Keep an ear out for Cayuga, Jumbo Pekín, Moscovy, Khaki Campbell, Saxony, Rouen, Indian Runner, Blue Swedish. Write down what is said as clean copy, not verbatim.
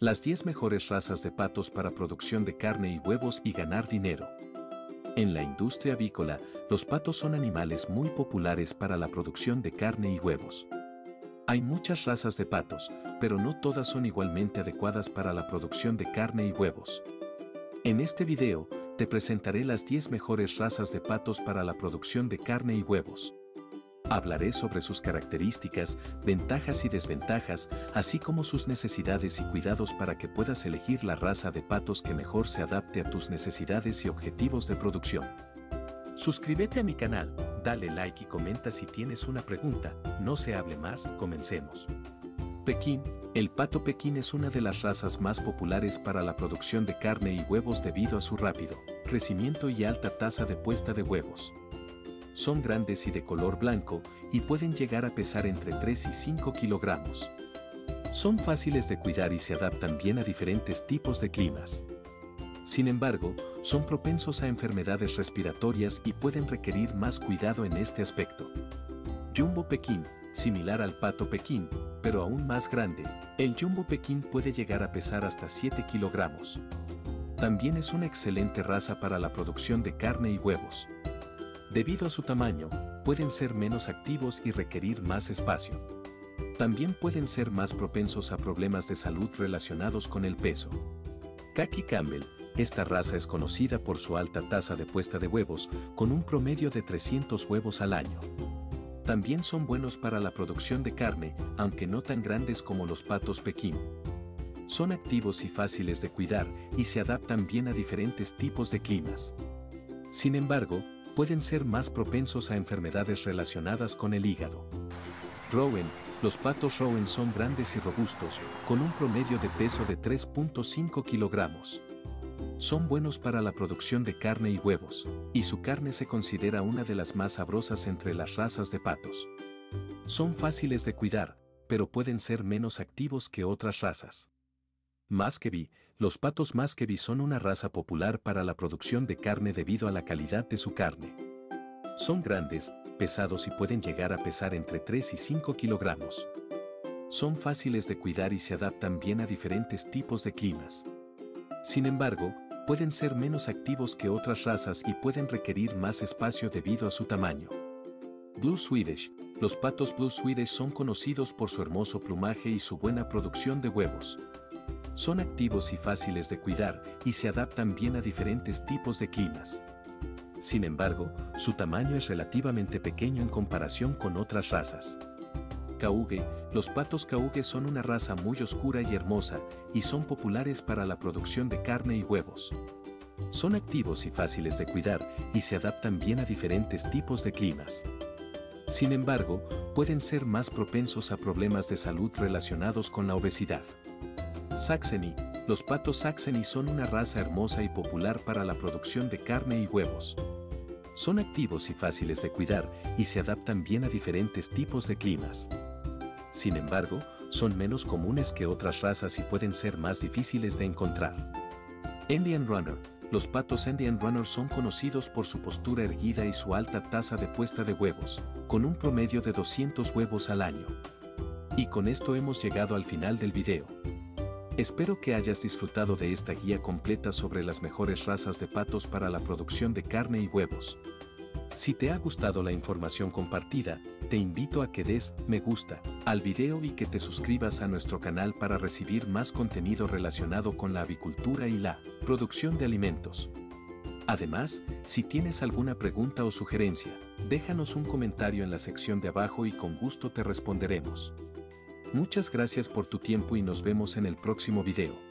Las 10 mejores razas de patos para producción de carne y huevos y ganar dinero. En la industria avícola, los patos son animales muy populares para la producción de carne y huevos. Hay muchas razas de patos, pero no todas son igualmente adecuadas para la producción de carne y huevos. En este video, te presentaré las 10 mejores razas de patos para la producción de carne y huevos. Hablaré sobre sus características, ventajas y desventajas, así como sus necesidades y cuidados para que puedas elegir la raza de patos que mejor se adapte a tus necesidades y objetivos de producción. Suscríbete a mi canal, dale like y comenta si tienes una pregunta. No se hable más, comencemos. Pekín. El pato Pekín es una de las razas más populares para la producción de carne y huevos debido a su rápido crecimiento y alta tasa de puesta de huevos. Son grandes y de color blanco, y pueden llegar a pesar entre 3 y 5 kilogramos. Son fáciles de cuidar y se adaptan bien a diferentes tipos de climas. Sin embargo, son propensos a enfermedades respiratorias y pueden requerir más cuidado en este aspecto. Jumbo Pekín, similar al pato Pekín, pero aún más grande, el Jumbo Pekín puede llegar a pesar hasta 7 kilogramos. También es una excelente raza para la producción de carne y huevos. Debido a su tamaño, pueden ser menos activos y requerir más espacio. También pueden ser más propensos a problemas de salud relacionados con el peso. Khaki Campbell. Esta raza es conocida por su alta tasa de puesta de huevos, con un promedio de 300 huevos al año. También son buenos para la producción de carne, aunque no tan grandes como los patos Pekín. Son activos y fáciles de cuidar, y se adaptan bien a diferentes tipos de climas. Sin embargo, pueden ser más propensos a enfermedades relacionadas con el hígado. Rouen. Los patos Rouen son grandes y robustos, con un promedio de peso de 3.5 kilogramos. Son buenos para la producción de carne y huevos, y su carne se considera una de las más sabrosas entre las razas de patos. Son fáciles de cuidar, pero pueden ser menos activos que otras razas. Moscovy. Los patos Moscovy son una raza popular para la producción de carne debido a la calidad de su carne. Son grandes, pesados y pueden llegar a pesar entre 3 y 5 kilogramos. Son fáciles de cuidar y se adaptan bien a diferentes tipos de climas. Sin embargo, pueden ser menos activos que otras razas y pueden requerir más espacio debido a su tamaño. Blue Swedish. Los patos Blue Swedish son conocidos por su hermoso plumaje y su buena producción de huevos. Son activos y fáciles de cuidar, y se adaptan bien a diferentes tipos de climas. Sin embargo, su tamaño es relativamente pequeño en comparación con otras razas. Cayuga. Los patos Cayuga son una raza muy oscura y hermosa, y son populares para la producción de carne y huevos. Son activos y fáciles de cuidar, y se adaptan bien a diferentes tipos de climas. Sin embargo, pueden ser más propensos a problemas de salud relacionados con la obesidad. Saxony. Los patos Saxony son una raza hermosa y popular para la producción de carne y huevos. Son activos y fáciles de cuidar, y se adaptan bien a diferentes tipos de climas. Sin embargo, son menos comunes que otras razas y pueden ser más difíciles de encontrar. Indian Runner. Los patos Indian Runner son conocidos por su postura erguida y su alta tasa de puesta de huevos, con un promedio de 200 huevos al año. Y con esto hemos llegado al final del video. Espero que hayas disfrutado de esta guía completa sobre las mejores razas de patos para la producción de carne y huevos. Si te ha gustado la información compartida, te invito a que des me gusta al video y que te suscribas a nuestro canal para recibir más contenido relacionado con la avicultura y la producción de alimentos. Además, si tienes alguna pregunta o sugerencia, déjanos un comentario en la sección de abajo y con gusto te responderemos. Muchas gracias por tu tiempo y nos vemos en el próximo video.